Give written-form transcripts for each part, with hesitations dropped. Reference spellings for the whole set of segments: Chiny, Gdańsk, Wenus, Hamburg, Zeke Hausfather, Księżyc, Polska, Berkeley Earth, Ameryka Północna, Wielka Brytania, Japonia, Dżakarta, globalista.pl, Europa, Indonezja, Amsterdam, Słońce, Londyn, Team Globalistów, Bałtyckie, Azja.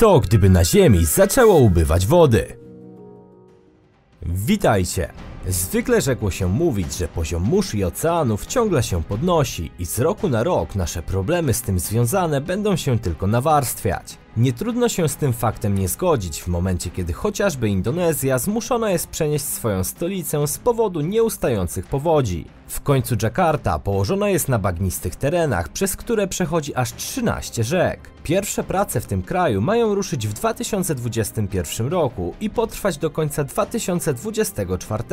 Co gdyby na Ziemi zaczęło ubywać wody? Witajcie! Zwykle rzekło się mówić, że poziom mórz i oceanów ciągle się podnosi i z roku na rok nasze problemy z tym związane będą się tylko nawarstwiać. Nie trudno się z tym faktem nie zgodzić w momencie, kiedy chociażby Indonezja zmuszona jest przenieść swoją stolicę z powodu nieustających powodzi. W końcu Dżakarta położona jest na bagnistych terenach, przez które przechodzi aż 13 rzek. Pierwsze prace w tym kraju mają ruszyć w 2021 roku i potrwać do końca 2024,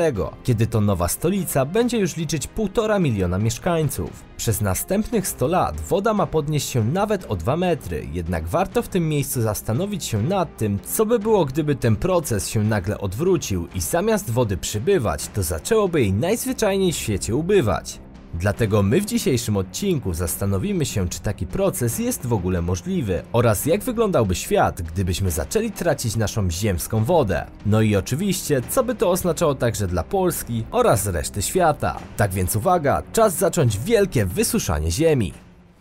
kiedy to nowa stolica będzie już liczyć 1,5 miliona mieszkańców. Przez następnych 100 lat woda ma podnieść się nawet o 2 metry, jednak warto w tym miejscu zastanowić się nad tym, co by było, gdyby ten proces się nagle odwrócił i zamiast wody przybywać, to zaczęłoby jej najzwyczajniej w świecie ubywać. Dlatego my w dzisiejszym odcinku zastanowimy się, czy taki proces jest w ogóle możliwy oraz jak wyglądałby świat, gdybyśmy zaczęli tracić naszą ziemską wodę. No i oczywiście, co by to oznaczało także dla Polski oraz reszty świata. Tak więc uwaga, czas zacząć wielkie wysuszanie Ziemi.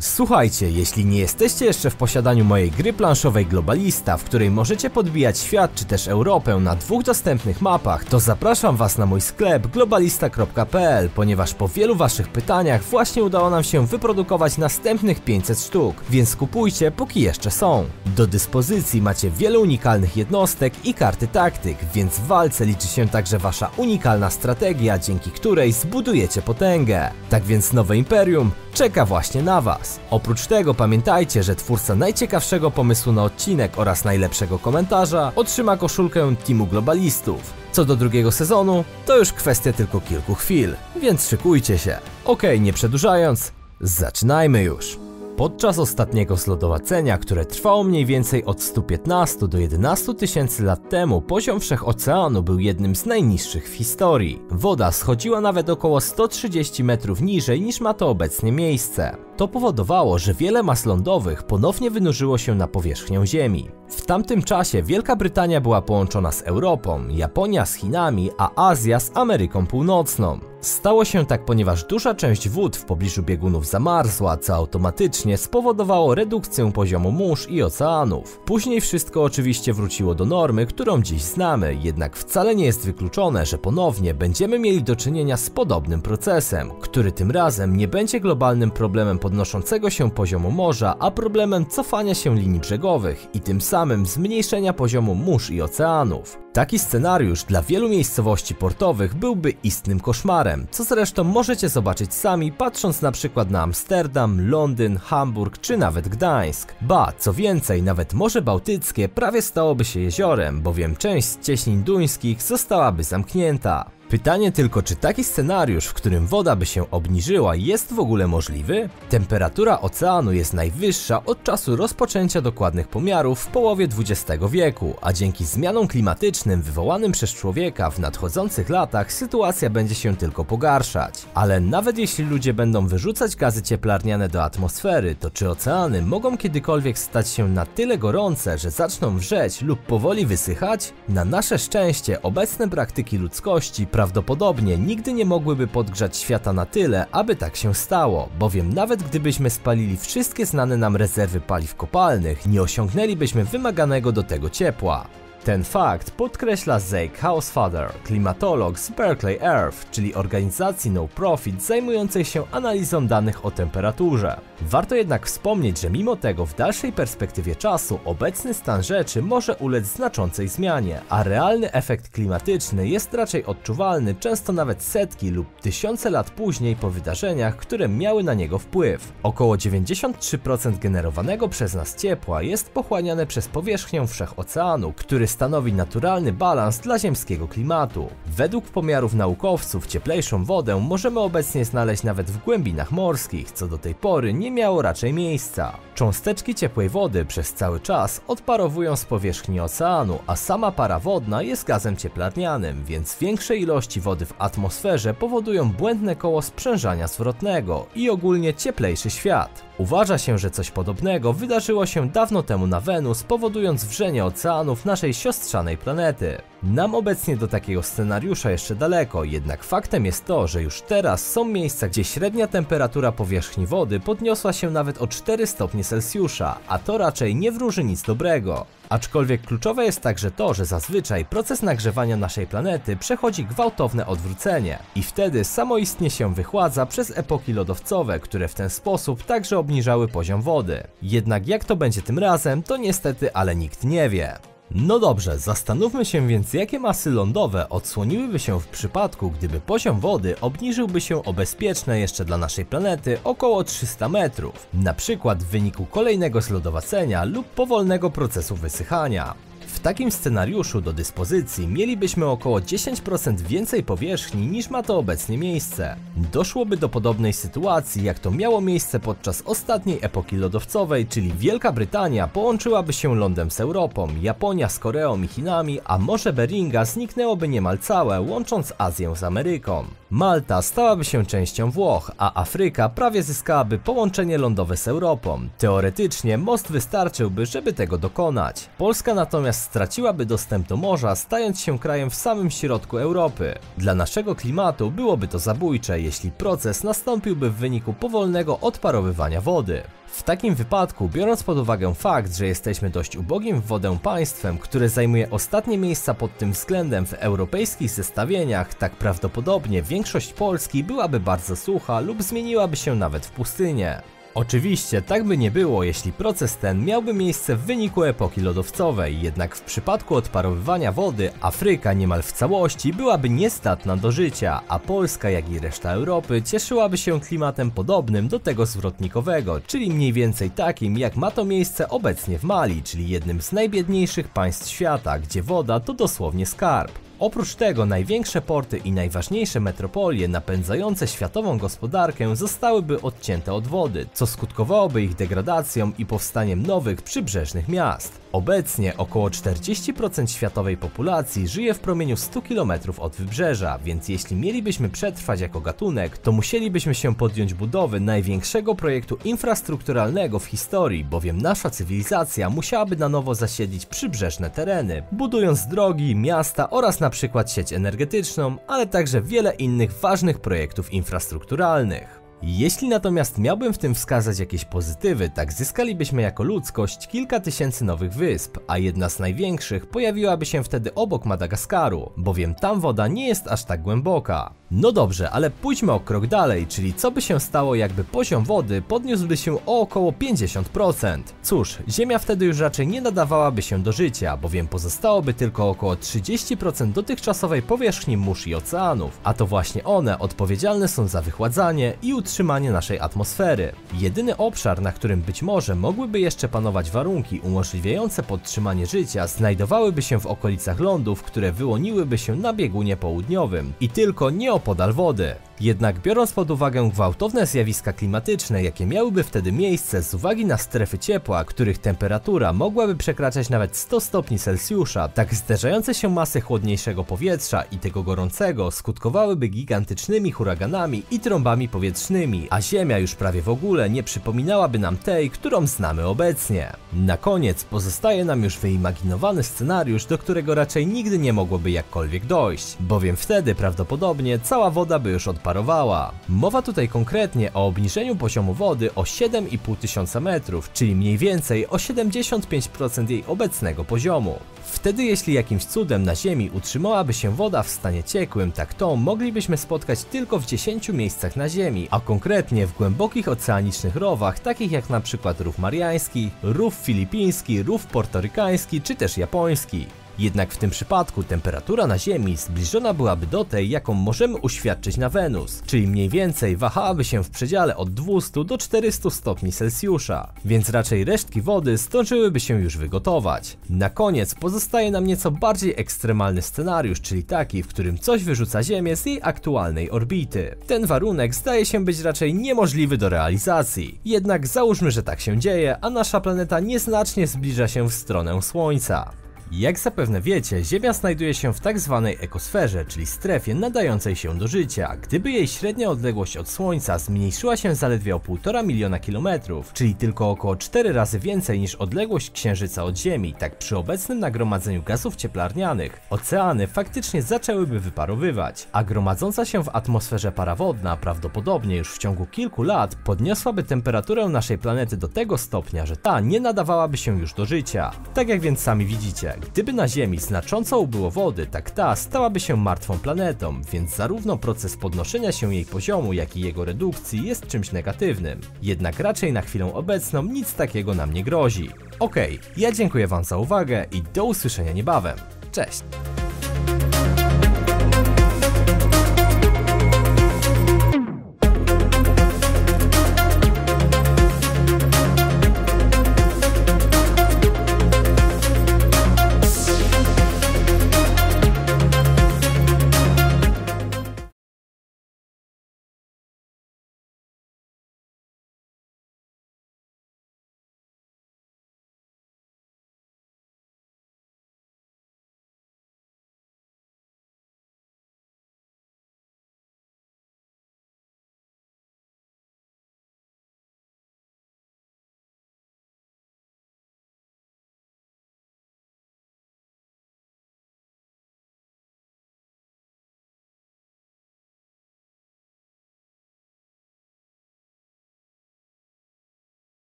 Słuchajcie, jeśli nie jesteście jeszcze w posiadaniu mojej gry planszowej Globalista, w której możecie podbijać świat czy też Europę na 2 dostępnych mapach, to zapraszam was na mój sklep globalista.pl, ponieważ po wielu waszych pytaniach właśnie udało nam się wyprodukować następnych 500 sztuk, więc kupujcie póki jeszcze są. Do dyspozycji macie wiele unikalnych jednostek i karty taktyk, więc w walce liczy się także wasza unikalna strategia, dzięki której zbudujecie potęgę. Tak więc nowe imperium czeka właśnie na was. Oprócz tego pamiętajcie, że twórca najciekawszego pomysłu na odcinek oraz najlepszego komentarza otrzyma koszulkę Teamu Globalistów. Co do drugiego sezonu, to już kwestia tylko kilku chwil, więc szykujcie się. Okej, nie przedłużając, zaczynajmy już. Podczas ostatniego zlodowacenia, które trwało mniej więcej od 115 do 11 tysięcy lat temu, poziom wszechoceanu był jednym z najniższych w historii. Woda schodziła nawet około 130 metrów niżej niż ma to obecnie miejsce. To powodowało, że wiele mas lądowych ponownie wynurzyło się na powierzchnię Ziemi. W tamtym czasie Wielka Brytania była połączona z Europą, Japonia z Chinami, a Azja z Ameryką Północną. Stało się tak, ponieważ duża część wód w pobliżu biegunów zamarzła, co automatycznie spowodowało redukcję poziomu mórz i oceanów. Później wszystko oczywiście wróciło do normy, którą dziś znamy, jednak wcale nie jest wykluczone, że ponownie będziemy mieli do czynienia z podobnym procesem, który tym razem nie będzie globalnym problemem podnoszącego się poziomu morza, a problemem cofania się linii brzegowych i tym samym zmniejszenia poziomu mórz i oceanów. Taki scenariusz dla wielu miejscowości portowych byłby istnym koszmarem, co zresztą możecie zobaczyć sami, patrząc na przykład na Amsterdam, Londyn, Hamburg czy nawet Gdańsk. Ba, co więcej, nawet Morze Bałtyckie prawie stałoby się jeziorem, bowiem część z cieśnin duńskich zostałaby zamknięta. Pytanie tylko, czy taki scenariusz, w którym woda by się obniżyła, jest w ogóle możliwy? Temperatura oceanu jest najwyższa od czasu rozpoczęcia dokładnych pomiarów w połowie XX wieku, a dzięki zmianom klimatycznym wywołanym przez człowieka w nadchodzących latach sytuacja będzie się tylko pogarszać. Ale nawet jeśli ludzie będą wyrzucać gazy cieplarniane do atmosfery, to czy oceany mogą kiedykolwiek stać się na tyle gorące, że zaczną wrzeć lub powoli wysychać? Na nasze szczęście obecne praktyki ludzkości prawdopodobnie nigdy nie mogłyby podgrzać świata na tyle, aby tak się stało, bowiem nawet gdybyśmy spalili wszystkie znane nam rezerwy paliw kopalnych, nie osiągnęlibyśmy wymaganego do tego ciepła. Ten fakt podkreśla Zeke Hausfather, klimatolog z Berkeley Earth, czyli organizacji no-profit zajmującej się analizą danych o temperaturze. Warto jednak wspomnieć, że mimo tego w dalszej perspektywie czasu obecny stan rzeczy może ulec znaczącej zmianie, a realny efekt klimatyczny jest raczej odczuwalny często nawet setki lub tysiące lat później po wydarzeniach, które miały na niego wpływ. Około 93% generowanego przez nas ciepła jest pochłaniane przez powierzchnię wszechoceanu, który stanowi naturalny balans dla ziemskiego klimatu. Według pomiarów naukowców cieplejszą wodę możemy obecnie znaleźć nawet w głębinach morskich, co do tej pory nie miało raczej miejsca. Cząsteczki ciepłej wody przez cały czas odparowują z powierzchni oceanu, a sama para wodna jest gazem cieplarnianym, więc większe ilości wody w atmosferze powodują błędne koło sprzężania zwrotnego i ogólnie cieplejszy świat. Uważa się, że coś podobnego wydarzyło się dawno temu na Wenus, powodując wrzenie oceanów naszej siostrzanej planety. Nam obecnie do takiego scenariusza jeszcze daleko, jednak faktem jest to, że już teraz są miejsca, gdzie średnia temperatura powierzchni wody podniosła się nawet o 4 stopnie Celsjusza, a to raczej nie wróży nic dobrego. Aczkolwiek kluczowe jest także to, że zazwyczaj proces nagrzewania naszej planety przechodzi gwałtowne odwrócenie i wtedy samoistnie się wychładza przez epoki lodowcowe, które w ten sposób także obniżały poziom wody. Jednak jak to będzie tym razem, to niestety, ale nikt nie wie. No dobrze, zastanówmy się więc, jakie masy lądowe odsłoniłyby się w przypadku, gdyby poziom wody obniżyłby się o bezpieczne jeszcze dla naszej planety około 300 metrów, na przykład w wyniku kolejnego zlodowacenia lub powolnego procesu wysychania. W takim scenariuszu do dyspozycji mielibyśmy około 10% więcej powierzchni niż ma to obecnie miejsce. Doszłoby do podobnej sytuacji, jak to miało miejsce podczas ostatniej epoki lodowcowej, czyli Wielka Brytania połączyłaby się lądem z Europą, Japonia z Koreą i Chinami, a Morze Beringa zniknęłoby niemal całe, łącząc Azję z Ameryką. Malta stałaby się częścią Włoch, a Afryka prawie zyskałaby połączenie lądowe z Europą. Teoretycznie most wystarczyłby, żeby tego dokonać. Polska natomiast straciłaby dostęp do morza, stając się krajem w samym środku Europy. Dla naszego klimatu byłoby to zabójcze, jeśli proces nastąpiłby w wyniku powolnego odparowywania wody. W takim wypadku, biorąc pod uwagę fakt, że jesteśmy dość ubogim w wodę państwem, które zajmuje ostatnie miejsca pod tym względem w europejskich zestawieniach, tak prawdopodobnie większość Polski byłaby bardzo sucha lub zmieniłaby się nawet w pustynię. Oczywiście tak by nie było, jeśli proces ten miałby miejsce w wyniku epoki lodowcowej, jednak w przypadku odparowywania wody Afryka niemal w całości byłaby niestatna do życia, a Polska, jak i reszta Europy, cieszyłaby się klimatem podobnym do tego zwrotnikowego, czyli mniej więcej takim, jak ma to miejsce obecnie w Mali, czyli jednym z najbiedniejszych państw świata, gdzie woda to dosłownie skarb. Oprócz tego największe porty i najważniejsze metropolie napędzające światową gospodarkę zostałyby odcięte od wody, co skutkowałoby ich degradacją i powstaniem nowych przybrzeżnych miast. Obecnie około 40% światowej populacji żyje w promieniu 100 km od wybrzeża, więc jeśli mielibyśmy przetrwać jako gatunek, to musielibyśmy się podjąć budowy największego projektu infrastrukturalnego w historii, bowiem nasza cywilizacja musiałaby na nowo zasiedlić przybrzeżne tereny, budując drogi, miasta oraz na przykład sieć energetyczną, ale także wiele innych ważnych projektów infrastrukturalnych. Jeśli natomiast miałbym w tym wskazać jakieś pozytywy, tak zyskalibyśmy jako ludzkość kilka tysięcy nowych wysp, a jedna z największych pojawiłaby się wtedy obok Madagaskaru, bowiem tam woda nie jest aż tak głęboka. No dobrze, ale pójdźmy o krok dalej, czyli co by się stało, jakby poziom wody podniósłby się o około 50%. Cóż, Ziemia wtedy już raczej nie nadawałaby się do życia, bowiem pozostałoby tylko około 30% dotychczasowej powierzchni mórz i oceanów, a to właśnie one odpowiedzialne są za wychładzanie i utrzymanie naszej atmosfery. Jedyny obszar, na którym być może mogłyby jeszcze panować warunki umożliwiające podtrzymanie życia, znajdowałyby się w okolicach lądów, które wyłoniłyby się na biegunie południowym i tylko nie opodal wody. Jednak biorąc pod uwagę gwałtowne zjawiska klimatyczne, jakie miałyby wtedy miejsce z uwagi na strefy ciepła, których temperatura mogłaby przekraczać nawet 100 stopni Celsjusza, tak zderzające się masy chłodniejszego powietrza i tego gorącego skutkowałyby gigantycznymi huraganami i trąbami powietrznymi, a Ziemia już prawie w ogóle nie przypominałaby nam tej, którą znamy obecnie. Na koniec pozostaje nam już wyimaginowany scenariusz, do którego raczej nigdy nie mogłoby jakkolwiek dojść, bowiem wtedy prawdopodobnie cała woda by już odparowała. Mowa tutaj konkretnie o obniżeniu poziomu wody o 7,5 tysiąca metrów, czyli mniej więcej o 75% jej obecnego poziomu. Wtedy jeśli jakimś cudem na Ziemi utrzymałaby się woda w stanie ciekłym, tak to moglibyśmy spotkać tylko w 10 miejscach na Ziemi, a konkretnie w głębokich oceanicznych rowach, takich jak na przykład rów mariański, rów filipiński, rów portorykański czy też japoński. Jednak w tym przypadku temperatura na Ziemi zbliżona byłaby do tej, jaką możemy uświadczyć na Wenus, czyli mniej więcej wahałaby się w przedziale od 200 do 400 stopni Celsjusza, więc raczej resztki wody zdążyłyby się już wygotować. Na koniec pozostaje nam nieco bardziej ekstremalny scenariusz, czyli taki, w którym coś wyrzuca Ziemię z jej aktualnej orbity. Ten warunek zdaje się być raczej niemożliwy do realizacji, jednak załóżmy, że tak się dzieje, a nasza planeta nieznacznie zbliża się w stronę Słońca. Jak zapewne wiecie, Ziemia znajduje się w tak zwanej ekosferze, czyli strefie nadającej się do życia. Gdyby jej średnia odległość od Słońca zmniejszyła się zaledwie o 1,5 miliona kilometrów, czyli tylko około 4 razy więcej niż odległość Księżyca od Ziemi, tak przy obecnym nagromadzeniu gazów cieplarnianych, oceany faktycznie zaczęłyby wyparowywać, a gromadząca się w atmosferze para wodna prawdopodobnie już w ciągu kilku lat podniosłaby temperaturę naszej planety do tego stopnia, że ta nie nadawałaby się już do życia. Tak jak więc sami widzicie, gdyby na Ziemi znacząco ubyło wody, tak ta stałaby się martwą planetą, więc zarówno proces podnoszenia się jej poziomu, jak i jego redukcji jest czymś negatywnym. Jednak raczej na chwilę obecną nic takiego nam nie grozi. Okej, ja dziękuję wam za uwagę i do usłyszenia niebawem. Cześć!